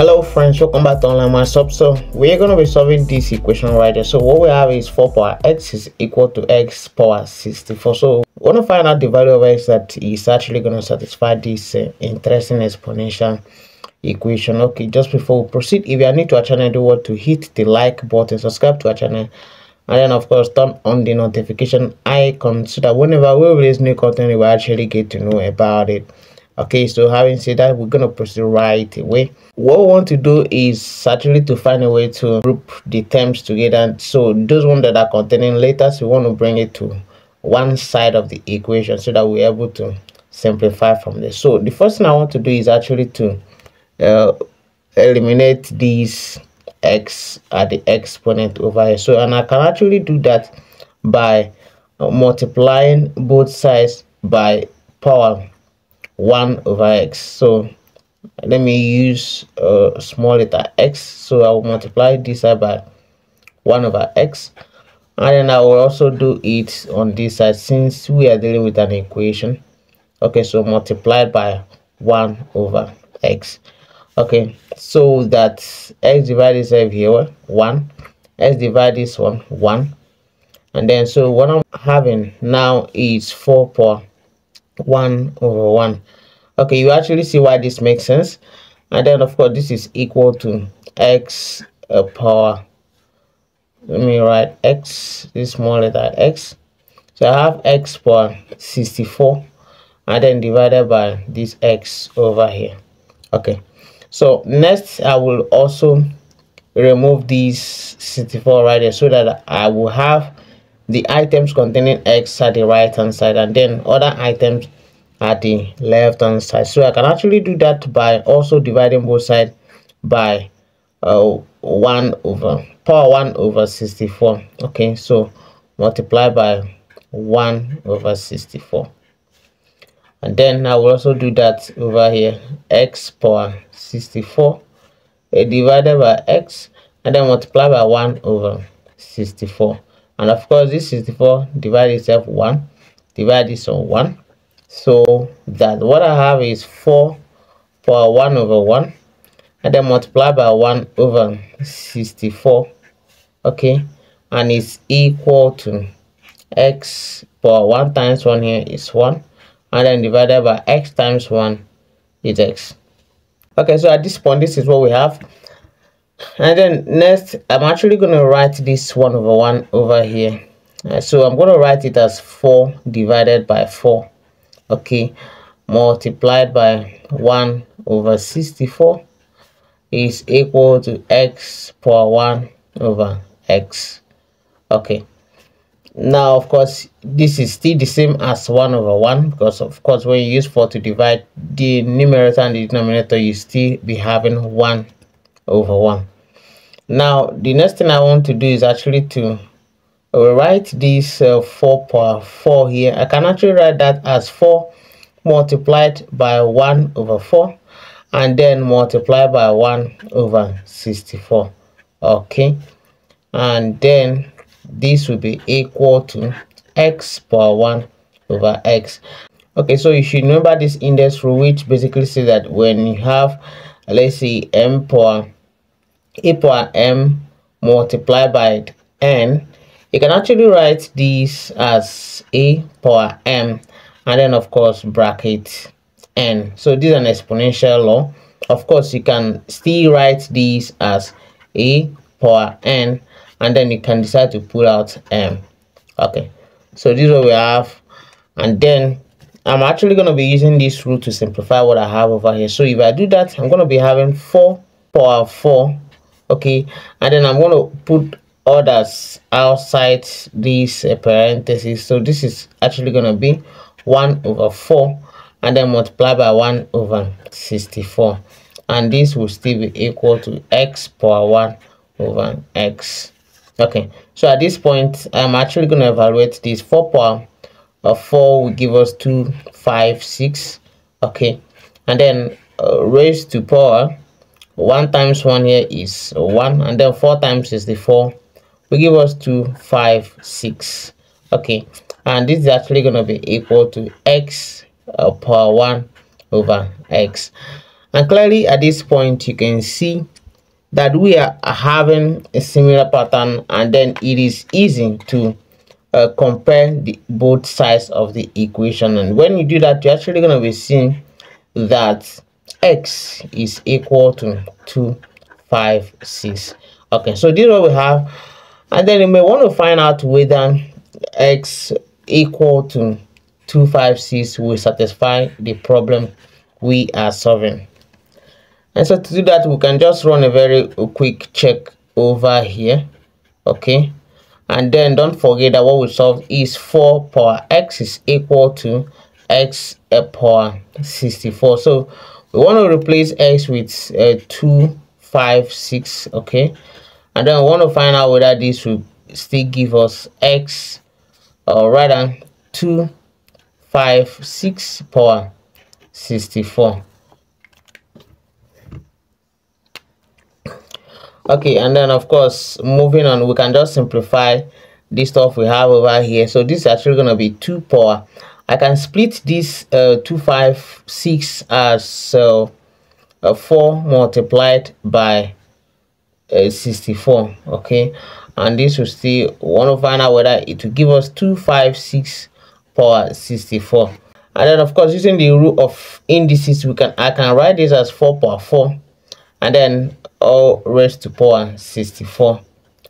Hello friends, welcome back to Online Maths Up. So we're going to be solving this equation right here. So what we have is 4 power x is equal to x power 64. So we want to find out the value of x that is actually going to satisfy this interesting exponential equation. Okay, just before we proceed, if you are new to our channel, do what to hit the like button, subscribe to our channel, and then of course turn on the notification icon so that whenever we release new content, you will actually get to know about it. Okay, so having said that, we're going to proceed right away. What we want to do is actually to find a way to group the terms together. So those ones that are containing letters, we want to bring it to one side of the equation so that we're able to simplify from there. So the first thing I want to do is actually to eliminate these x at the exponent over here. So, and I can actually do that by multiplying both sides by power 1 over x. So let me use a small letter x. So I will multiply this side by 1 over x, and then I will also do it on this side since we are dealing with an equation. Okay, so multiplied by 1 over x. Okay, so that x divided is here 1, x divided this one 1, and then so what I'm having now is 4 power 1 over 1. Okay, you actually see why this makes sense. And then of course this is equal to x power, let me write x, this small letter x. So I have x power 64 and then divided by this x over here. Okay, so next I will also remove these 64 right there so that I will have the items containing x at the right hand side and then other items at the left hand side. So I can actually do that by also dividing both sides by 1 over 64. Okay, so multiply by 1 over 64, and then I will also do that over here, x power 64 divided by x, and then multiply by 1 over 64. And of course this 64 divide itself 1, divide this on 1, so that what I have is 4 power 1 over 1, and then multiply by 1 over 64. Okay, and it's equal to x power 1 times 1 here is 1, and then divided by x times 1 is x. Okay, so at this point this is what we have. And then next I'm actually going to write this 1 over 1 over here. So I'm going to write it as 4 divided by 4, okay, multiplied by 1 over 64 is equal to x power 1 over x. Okay, now of course this is still the same as 1 over 1 because of course when you use 4 to divide the numerator and the denominator, you still be having 1 over 1. Now the next thing I want to do is actually to write this 4 power 4 here. I can actually write that as 4 multiplied by 1 over 4 and then multiplied by 1 over 64. Okay, and then this will be equal to x power 1 over x. Okay, so you should remember this index rule, which basically says that when you have, let's see, m power a power m multiplied by n, you can actually write this as a power m and then of course bracket n. So this is an exponential law. Of course you can still write this as a power n and then you can decide to pull out m. Okay, so this is what we have, and then I'm actually going to be using this rule to simplify what I have over here. So if I do that, I'm going to be having 4 power 4. Okay, and then I'm going to put others outside these parentheses. So this is actually going to be 1 over 4 and then multiply by 1 over 64, and this will still be equal to x power 1 over x. Okay, so at this point I'm actually going to evaluate this 4 power 4 will give us 256. Okay, and then raised to power 1 times 1 here is 1, and then 4 times 64 will give us 256. Okay, and this is actually going to be equal to x power 1 over x. And clearly at this point you can see that we are having a similar pattern, and then it is easy to compare both sides of the equation. And when you do that, you're actually going to be seeing that x is equal to 256. Okay, so this is what we have. And then you may want to find out whether x equal to 256 will satisfy the problem we are solving. And so to do that, we can just run a very quick check over here. Okay, and then don't forget that what we solved is 4 power x is equal to x power 64. So we want to replace x with 256. Okay, and then we want to find out whether this will still give us x, or rather 256 power 64. Okay, and then of course moving on, we can just simplify this stuff we have over here. So this is actually going to be 2 power, I can split this 256 as 4 multiplied by 64. Okay, and this will still want to find out whether it will give us 256 power 64. And then of course using the rule of indices, I can write this as 4 power 4 and then all raised to power 64.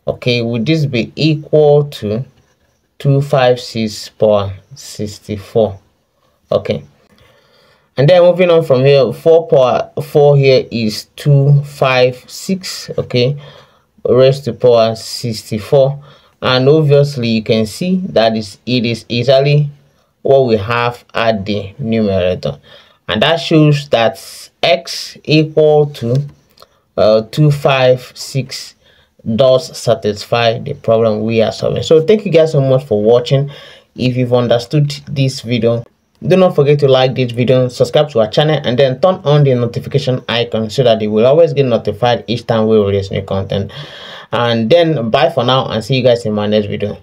Okay, would this be equal to 256 power 64? Okay, and then moving on from here, 4 power 4 here is 256, okay, raised to power 64. And obviously you can see that it is exactly what we have at the numerator, and that shows that x equal to 256 does satisfy the problem we are solving. So thank you guys so much for watching. If you've understood this video, do not forget to like this video, subscribe to our channel, and then turn on the notification icon so that you will always get notified each time we release new content. And then bye for now, and see you guys in my next video.